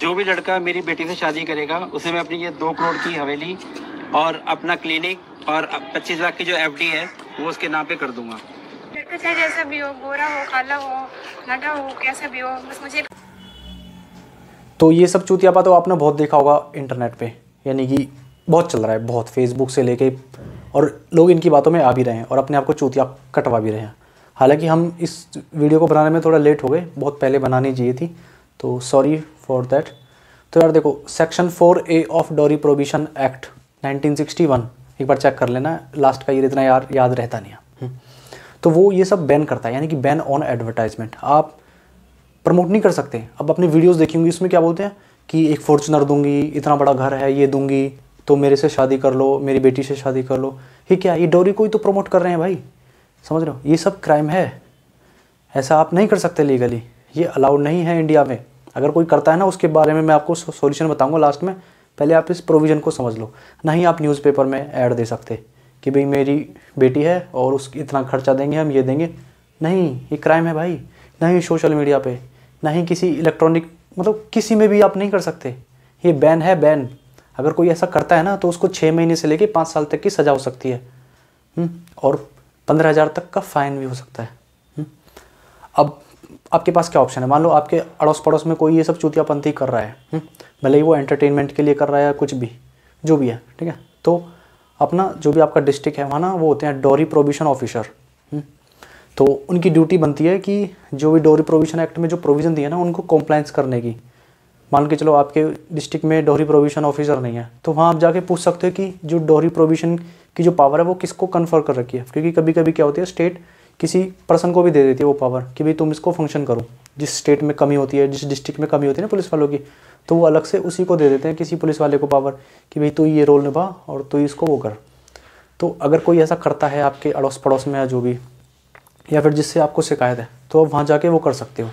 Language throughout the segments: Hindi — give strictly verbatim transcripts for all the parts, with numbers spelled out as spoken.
जो भी लड़का मेरी बेटी से शादी करेगा उसे मैं अपनी ये दो करोड़ की हवेली और अपना क्लिनिक और पच्चीस लाख की जो एफ डी है वो उसके नाम पे कर दूंगा। लड़का चाहे जैसा भी हो, गोरा हो, काला हो, नाटा हो, कैसा भी हो, बस मुझे। तो ये सब चूतिया बात तो आपने बहुत देखा होगा इंटरनेट पे, यानी कि बहुत चल रहा है, बहुत फेसबुक से लेके, और लोग इनकी बातों में आ भी रहे हैं और अपने आप को चूतिया कटवा भी रहे हैं। हालांकि हम इस वीडियो को बनाने में थोड़ा लेट हो गए, बहुत पहले बनानी चाहिए थी, तो सॉरी फॉर दैट। तो यार देखो, section four A of dowry prohibition act nineteen sixty one, एक बार चेक कर लेना, लास्ट का ये इतना यार याद रहता नहीं है। तो वो ये सब बैन करता है, यानी कि बैन ऑन एडवर्टाइजमेंट। आप प्रमोट नहीं कर सकते। अब अपनी वीडियोस देखेंगे, इसमें क्या बोलते हैं कि एक फॉर्चुनर दूंगी, इतना बड़ा घर है ये दूंगी, तो मेरे से शादी कर लो, मेरी बेटी से शादी कर लो। ये क्या, ये डॉरी को ही तो प्रमोट कर रहे हैं भाई, समझ रहे हो? ये सब क्राइम है, ऐसा आप नहीं कर सकते लीगली, ये अलाउड नहीं है इंडिया में। अगर कोई करता है ना, उसके बारे में मैं आपको सॉल्यूशन बताऊंगा लास्ट में, पहले आप इस प्रोविज़न को समझ लो। ना ही आप न्यूज़पेपर में ऐड दे सकते कि भाई मेरी बेटी है और उसकी इतना खर्चा देंगे हम, ये देंगे, नहीं, ये क्राइम है भाई। ना ही सोशल मीडिया पे, ना ही किसी इलेक्ट्रॉनिक, मतलब किसी में भी आप नहीं कर सकते, ये बैन है, बैन। अगर कोई ऐसा करता है ना तो उसको छः महीने से लेकर पाँच साल तक की सज़ा हो सकती है और पंद्रह हज़ार तक का फाइन भी हो सकता है। अब आपके पास क्या ऑप्शन है? मान लो आपके अड़ोस पड़ोस में कोई ये सब चूतियापंथी कर रहा है, भले ही वो एंटरटेनमेंट के लिए कर रहा है, कुछ भी जो भी है, ठीक है। तो अपना जो भी आपका डिस्ट्रिक्ट है वहाँ ना, वो होते हैं डॉरी प्रोहिबिशन ऑफिसर, तो उनकी ड्यूटी बनती है कि जो भी डॉरी प्रोहिबिशन एक्ट में जो प्रोविज़न दिया ना, उनको कॉम्प्लाइंस करने की। मान के चलो आपके डिस्ट्रिक्ट में डॉरी प्रोहिबिशन ऑफिसर नहीं है, तो वहाँ आप जाके पूछ सकते हो कि जो डॉरी प्रोहिबिशन की जो पावर है वो किसको कन्फर कर रखी है, क्योंकि कभी कभी क्या होती है, स्टेट किसी पर्सन को भी दे देती है वो पावर कि भाई तुम इसको फंक्शन करो। जिस स्टेट में कमी होती है, जिस डिस्ट्रिक्ट में कमी होती है ना पुलिस वालों की, तो वो अलग से उसी को दे देते हैं, किसी पुलिस वाले को पावर कि भाई तू ये रोल निभा और तू इसको वो कर। तो अगर कोई ऐसा करता है आपके अड़ोस पड़ोस में या जो भी, या फिर जिससे आपको शिकायत है, तो आप वहाँ जाके वो कर सकते हो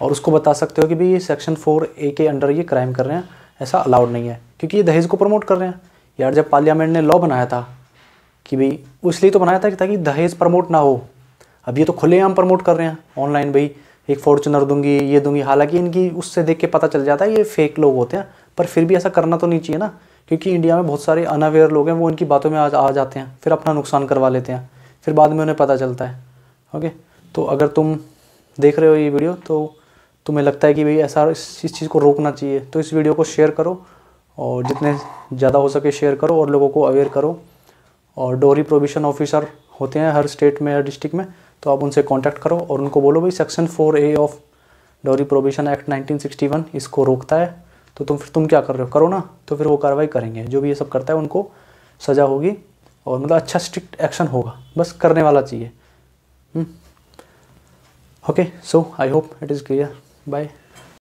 और उसको बता सकते हो कि भाई ये सेक्शन फोर ए के अंडर ये क्राइम कर रहे हैं, ऐसा अलाउड नहीं है, क्योंकि ये दहेज को प्रमोट कर रहे हैं। यार जब पार्लियामेंट ने लॉ बनाया था कि भाई, इसलिए तो बनाया था कि ताकि दहेज प्रमोट ना हो। अब ये तो खुलेआम प्रमोट कर रहे हैं ऑनलाइन, भाई एक फॉर्चुनर दूंगी, ये दूंगी। हालांकि इनकी उससे देख के पता चल जाता है ये फेक लोग होते हैं, पर फिर भी ऐसा करना तो नहीं चाहिए ना, क्योंकि इंडिया में बहुत सारे अनअवेयर लोग हैं, वो इनकी बातों में आज आ जाते हैं, फिर अपना नुकसान करवा लेते हैं, फिर बाद में उन्हें पता चलता है। ओके, तो अगर तुम देख रहे हो ये वीडियो तो तुम्हें लगता है कि भाई ऐसा इस, इस चीज़ को रोकना चाहिए, तो इस वीडियो को शेयर करो और जितने ज़्यादा हो सके शेयर करो और लोगों को अवेयर करो। और डॉरी प्रोहिबिशन ऑफिसर होते हैं हर स्टेट में, हर डिस्ट्रिक्ट में, तो आप उनसे कांटेक्ट करो और उनको बोलो भाई section four A of dowry prohibition act nineteen sixty one इसको रोकता है, तो तुम फिर तुम क्या कर रहे हो करो ना, तो फिर वो कार्रवाई करेंगे। जो भी ये सब करता है उनको सज़ा होगी और मतलब अच्छा स्ट्रिक्ट एक्शन होगा, बस करने वाला चाहिए। Okay, so I hope it is clear. Bye.